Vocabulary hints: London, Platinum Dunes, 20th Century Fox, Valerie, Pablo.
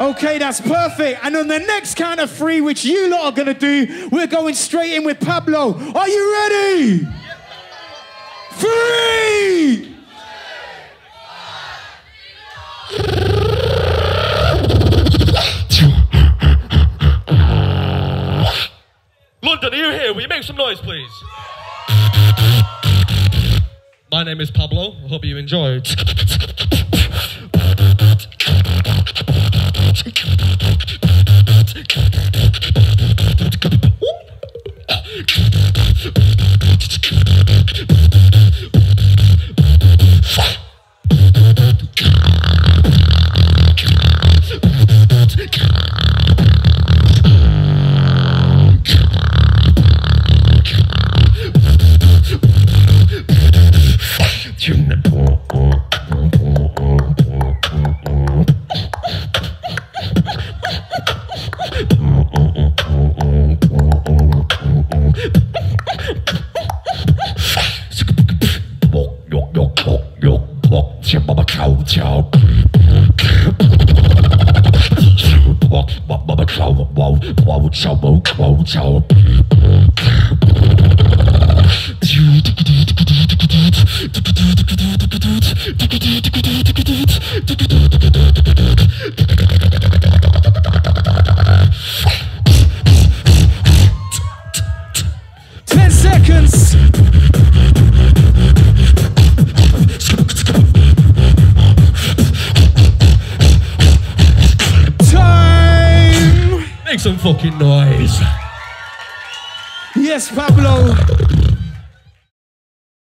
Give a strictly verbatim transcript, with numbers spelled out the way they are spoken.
Okay, that's perfect. And on the next count of three, which you lot are going to do, we're going straight in with Pablo. Are you ready? Three! London, are you here? Will you make some noise, please? My name is Pablo. I hope you enjoyed. Some fucking noise. Yes, Pablo.